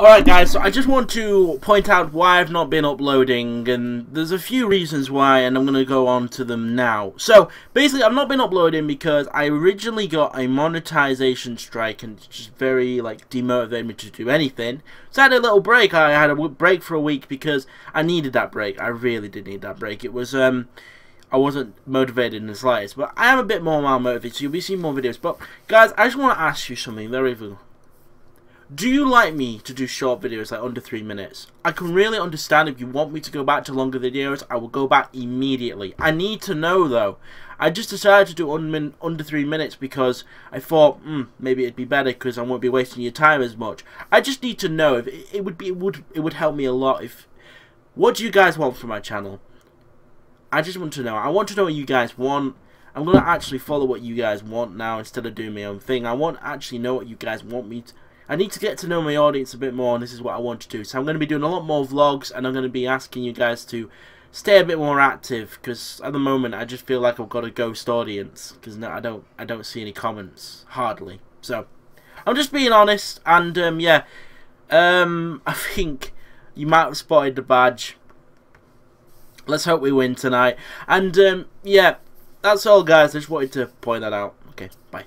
Alright guys, so I just want to point out why I've not been uploading, and there's a few reasons why, and I'm going to go on to them now. So, basically I've not been uploading because I originally got a monetization strike and it just very, demotivated me to do anything. So I had a little break. I had a break for a week because I needed that break. I really did need that break. It was, I wasn't motivated in the slightest, but I am a bit more motivated, so you'll be seeing more videos. But, guys, I just want to ask you something very cool. Do you like me to do short videos like under 3 minutes? I can really understand if you want me to go back to longer videos, I will go back immediately. I need to know though. I just decided to do under 3 minutes because I thought maybe it'd be better because I won't be wasting your time as much. I just need to know if it would help me a lot. If what do you guys want from my channel? I just want to know. I want to know what you guys want. I'm gonna actually follow what you guys want now instead of doing my own thing. I want to actually know what you guys want me to. I need to get to know my audience a bit more, and this is what I want to do. So I'm going to be doing a lot more vlogs, and I'm going to be asking you guys to stay a bit more active, because at the moment I just feel like I've got a ghost audience, because no, I don't see any comments, hardly. So I'm just being honest, and yeah, I think you might have spotted the badge. Let's hope we win tonight, and yeah, that's all guys, I just wanted to point that out. Okay, bye.